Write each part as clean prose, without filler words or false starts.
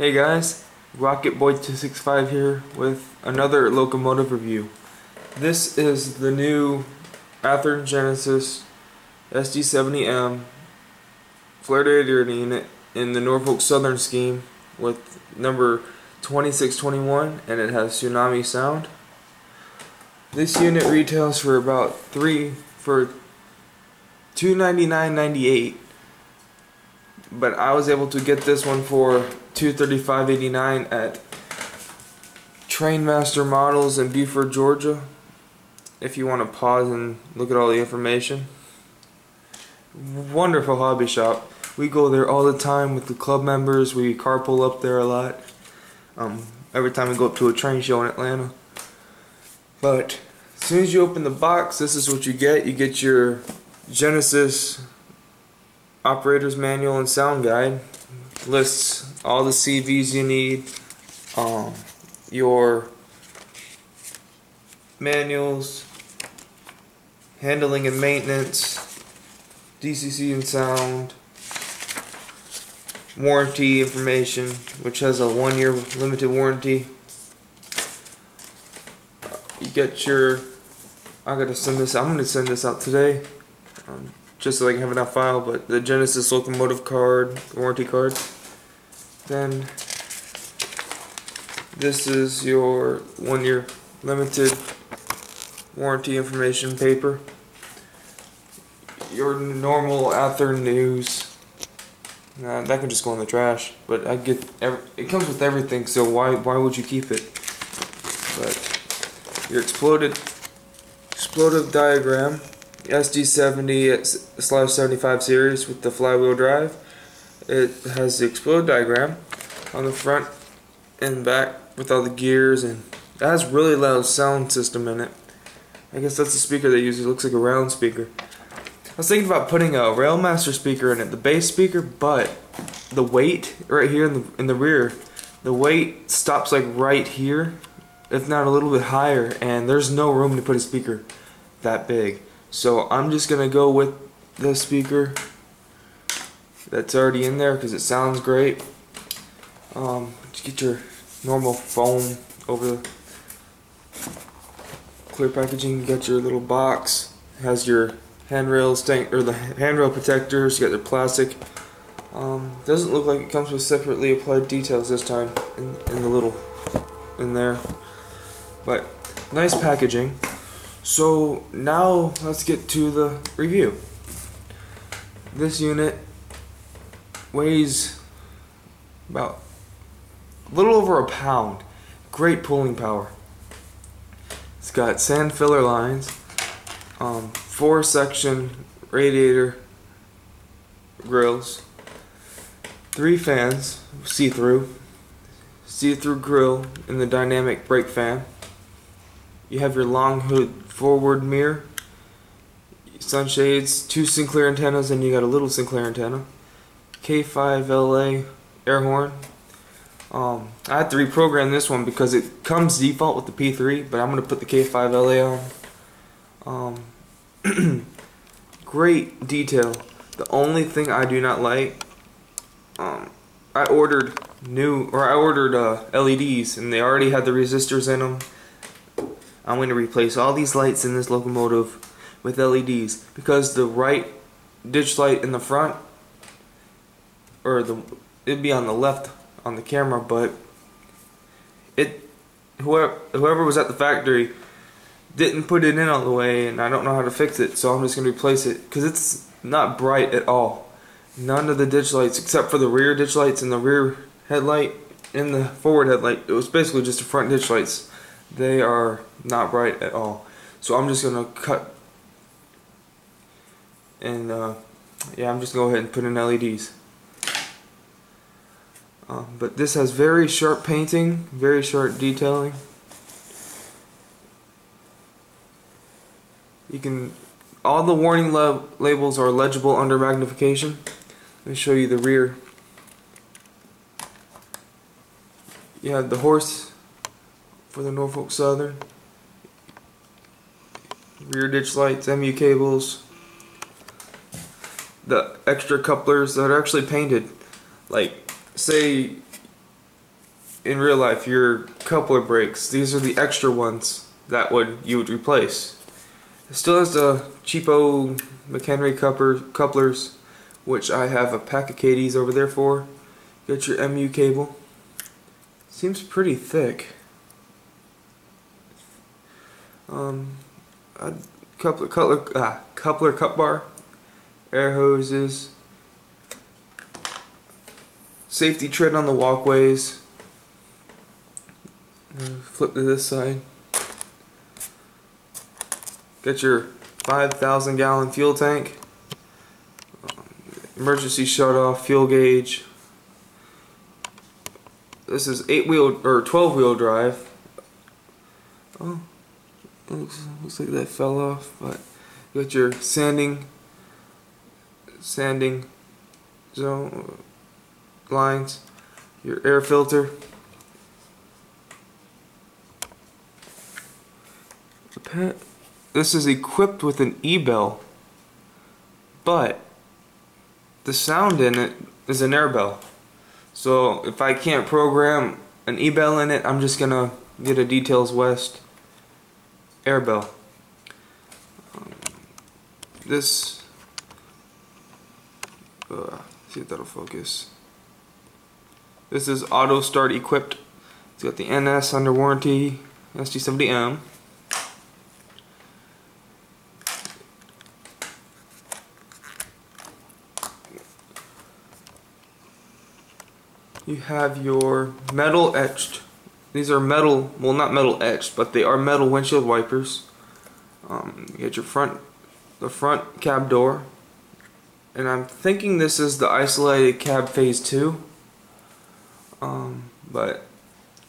Hey guys, Rocketboy265 here with another locomotive review. This is the new Athearn Genesis SD70M flared radiator unit in the Norfolk Southern scheme with number 2621, and it has Tsunami sound. This unit retails for about $299.98, but I was able to get this one for $235.89 at Trainmaster Models in Beaufort, Georgia. If you want to pause and look at all the information, wonderful hobby shop. We go there all the time with the club members. We carpool up there a lot. Every time we go up to a train show in Atlanta. But as soon as you open the box, this is what you get. You get your Genesis operator's manual and sound guide. Lists all the CVs you need, your manuals, handling and maintenance, DCC and sound, warranty information, which has a 1-year limited warranty. You get your, I'm going to send this out today, just so I can have enough file, but the Genesis locomotive card, warranty card. Then this is your 1-year limited warranty information paper. Your normal Athearn news. That can just go in the trash, but I get it comes with everything, so why would you keep it? But your exploded diagram. SD70/75 series with the flywheel drive. It has the explode diagram on the front and back with all the gears, and it has really loud sound system in it. I guess that's the speaker they use. It looks like a round speaker. I was thinking about putting a Railmaster speaker in it, the bass speaker, but the weight right here in the rear, the weight stops like right here, if not a little bit higher, and there's no room to put a speaker that big. So I'm just going to go with the speaker that's already in there because it sounds great. Just get your normal foam over the clear packaging. You got your little box. It has your handrails, the handrail protectors. You got the plastic. Doesn't look like it comes with separately applied details this time in there. But nice packaging. So now let's get to the review. This unit weighs about a little over a pound. Great pulling power. It's got sand filler lines, 4-section radiator grills, 3 fans, see-through grill, and the dynamic brake fan. You have your long hood forward mirror, sunshades, 2 Sinclair antennas, and you got a little Sinclair antenna, K5LA air horn. I had to reprogram this one because it comes default with the P3, but I'm going to put the K5LA on. Great detail. The only thing I do not like, I ordered LEDs, and they already had the resistors in them. I'm going to replace all these lights in this locomotive with LEDs because the right ditch light in the front, or it'd be on the left on the camera, but whoever was at the factory didn't put it in all the way, and I don't know how to fix it, so I'm just going to replace it because it's not bright at all. None of the ditch lights except for the rear ditch lights and the rear headlight and the forward headlight. It was basically just the front ditch lights. They are not bright at all. So I'm just going to cut. And yeah, I'm just going to go ahead and put in LEDs. But this has very sharp painting, very sharp detailing. All the warning labels are legible under magnification. Let me show you the rear. You have the horse for the Norfolk Southern, rear ditch lights, MU cables, the extra couplers that are actually painted. Like, say in real life, your coupler brakes, these are the extra ones that you would replace. It still has the cheapo McHenry couplers, which I have a pack of KDs over there for. Get your MU cable. Seems pretty thick. Coupler cup bar, air hoses, safety tread on the walkways. Flip to this side. Get your 5,000 gallon fuel tank, emergency shutoff, fuel gauge. This is 12-wheel drive. Oh, looks like that fell off. But you got your sanding zone lines, your air filter. This is equipped with an e-bell, but the sound in it is an air bell. So if I can't program an e-bell in it, I'm just gonna get a Details West air bell. See if that'll focus. This is auto start equipped. It's got the NS under warranty, SD70M. You have your metal etched. These are metal, well, not metal etched, but they are metal windshield wipers. You get your front cab door, and I'm thinking this is the isolated cab phase 2. But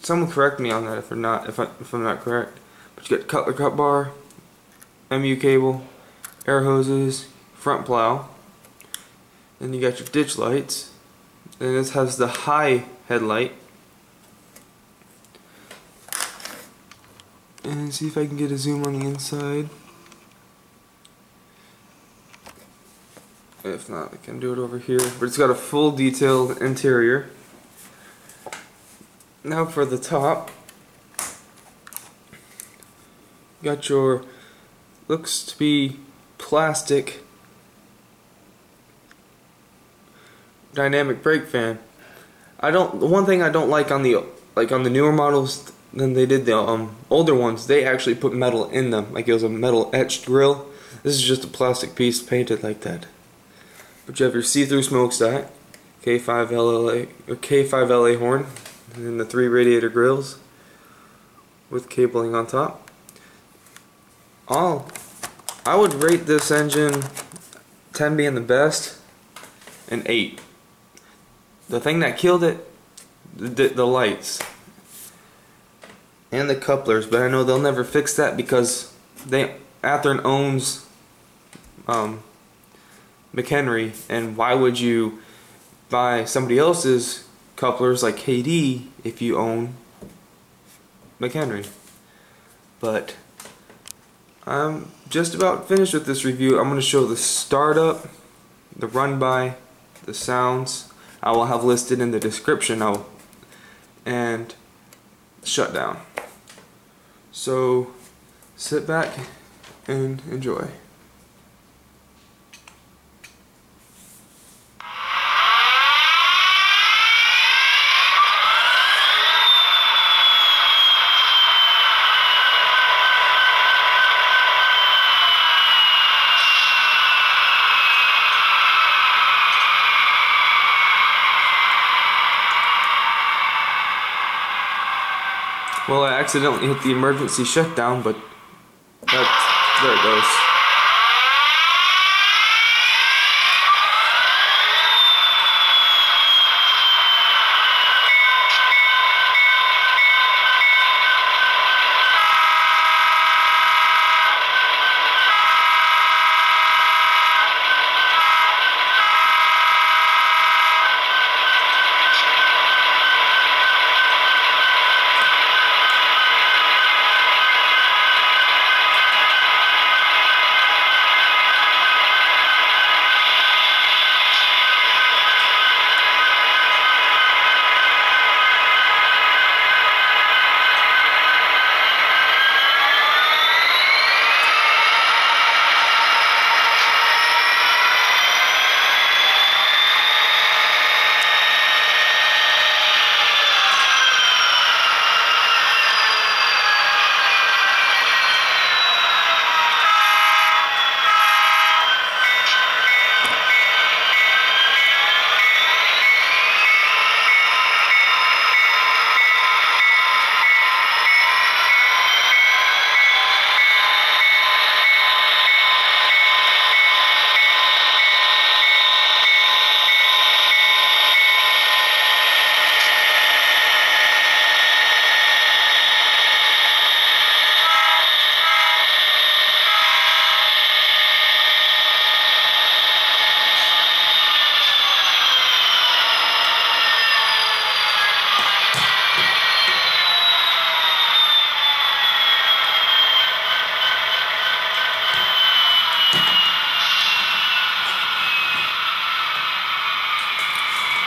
someone correct me on that if I'm not correct. But you got cutler cup bar, MU cable, air hoses, front plow, and you got your ditch lights. And this has the high headlight. And see if I can get a zoom on the inside. If not, I can do it over here. But it's got a full detailed interior. Now for the top. You got your, looks to be plastic, dynamic brake fan. The one thing I don't like on the newer models than they did the older ones, they actually put metal in them, like it was a metal etched grill. This is just a plastic piece painted like that. But you have your see-through smokestack, K5LA or K5LA horn, and then the 3 radiator grills with cabling on top. I would rate this engine, 10 being the best and 8. The thing that killed it, the lights and the couplers, but I know they'll never fix that because Athearn owns McHenry, and why would you buy somebody else's couplers like KD if you own McHenry? But I'm just about finished with this review. I'm going to show the startup, the run by, the sounds. I will have listed in the description and shutdown. So sit back and enjoy. Well, I accidentally hit the emergency shutdown, but there it goes.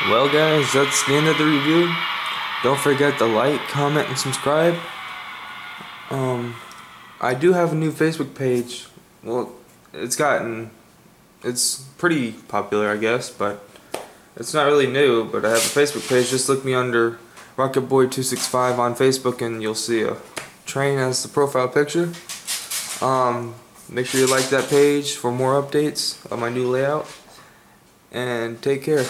Well guys, that's the end of the review. Don't forget to like, comment, and subscribe. I do have a new Facebook page. Well, it's pretty popular, I guess, but it's not really new, but I have a Facebook page. Just look me under Rocketboy265 on Facebook and you'll see a train as the profile picture. Make sure you like that page for more updates on my new layout, and take care.